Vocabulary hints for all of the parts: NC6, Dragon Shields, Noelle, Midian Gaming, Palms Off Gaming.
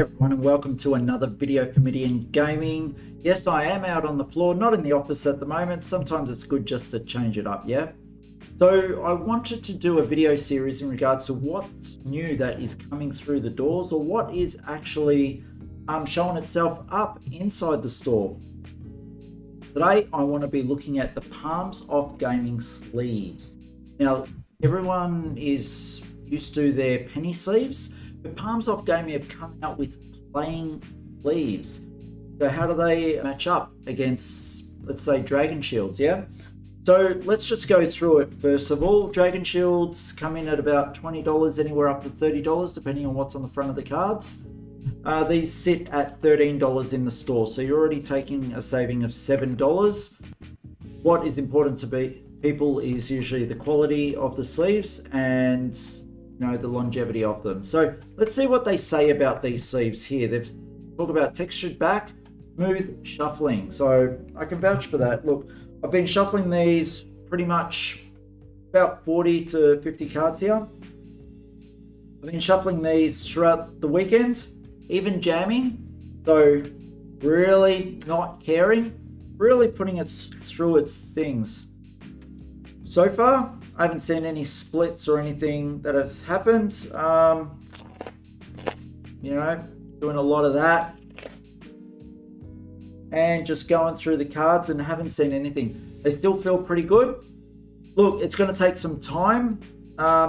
everyone, and welcome to another video from Midian Gaming. Yes, I am out on the floor, not in the office at the moment. Sometimes it's good just to change it up, yeah? So I wanted to do a video series in regards to what's new that is coming through the doors, or what is actually showing itself up inside the store. Today, I want to be looking at the Palms Off Gaming sleeves. Now, everyone is used to their penny sleeves, but Palms Off Gaming have come out with plain sleeves. So how do they match up against, let's say, Dragon Shields, yeah? So let's just go through it first of all. Dragon Shields come in at about $20, anywhere up to $30, depending on what's on the front of the cards. These sit at $13 in the store, so you're already taking a saving of $7. What is important to people is usually the quality of the sleeves and, you know, the longevity of them. So let's see what they say about these sleeves here. They've talked about textured back, smooth shuffling. So I can vouch for that. Look, I've been shuffling these pretty much about 40 to 50 cards here. I've been shuffling these throughout the weekend, even jamming. So really not caring, really putting it through its things. So far, I haven't seen any splits or anything that has happened. You know, doing a lot of that and just going through the cards and haven't seen anything. They still feel pretty good. Look, it's going to take some time,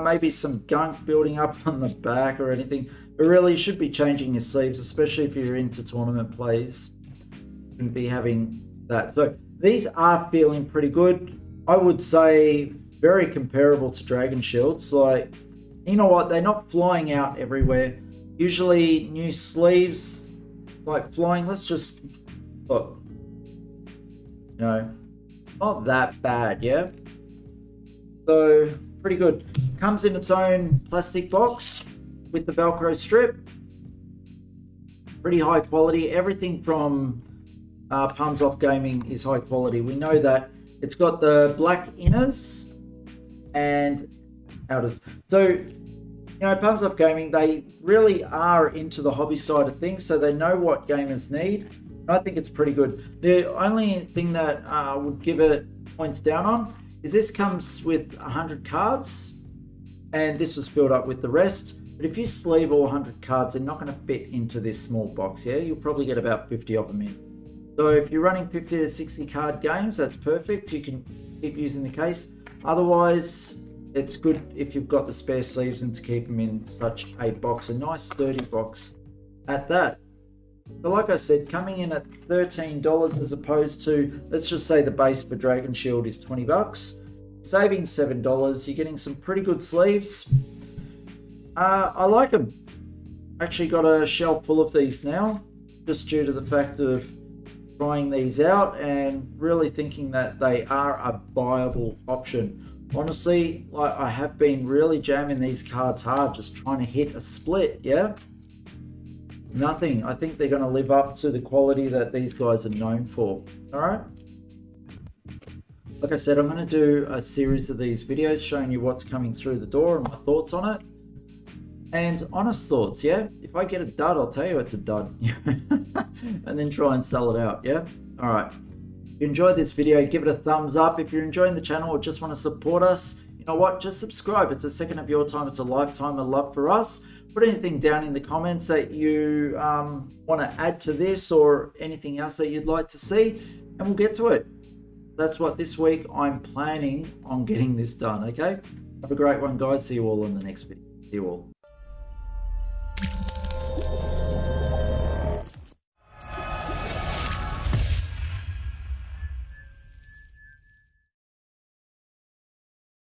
maybe some gunk building up on the back or anything. But really, you should be changing your sleeves, especially if you're into tournament plays. You shouldn't be having that. So these are feeling pretty good. I would say very comparable to Dragon Shields. Like, you know what, they're not flying out everywhere. Usually new sleeves, like flying, let's just look, you know, not that bad, yeah? So pretty good. Comes in its own plastic box with the Velcro strip. Pretty high quality. Everything from Palms Off Gaming is high quality. We know that. It's got the black inners and outers. So, you know, Palms Off Gaming, they really are into the hobby side of things, so they know what gamers need. And I think it's pretty good. The only thing that would give it points down on is this comes with 100 cards, and this was filled up with the rest. But if you sleeve all 100 cards, they're not going to fit into this small box, yeah? You'll probably get about 50 of them in. So if you're running 50 to 60 card games, that's perfect. You can keep using the case. Otherwise, it's good if you've got the spare sleeves and to keep them in such a box, a nice sturdy box at that. So like I said, coming in at $13 as opposed to, let's just say the base for Dragon Shield is 20 bucks. Saving $7, you're getting some pretty good sleeves. I like them. Actually got a shelf full of these now, just due to the fact of trying these out and really thinking that they are a viable option. Honestly, like, I have been really jamming these cards hard, just trying to hit a split, yeah? Nothing. I think they're going to live up to the quality that these guys are known for. All right? Like I said, I'm going to do a series of these videos showing you what's coming through the door and my thoughts on it. And honest thoughts, yeah? If I get a dud, I'll tell you it's a dud. And then try and sell it out, yeah? All right. If you enjoyed this video, give it a thumbs up. If you're enjoying the channel or just want to support us, you know what? Just subscribe. It's a second of your time. It's a lifetime of love for us. Put anything down in the comments that you want to add to this or anything else that you'd like to see, and we'll get to it. That's what this week I'm planning on getting this done, okay? Have a great one, guys. See you all in the next video. See you all.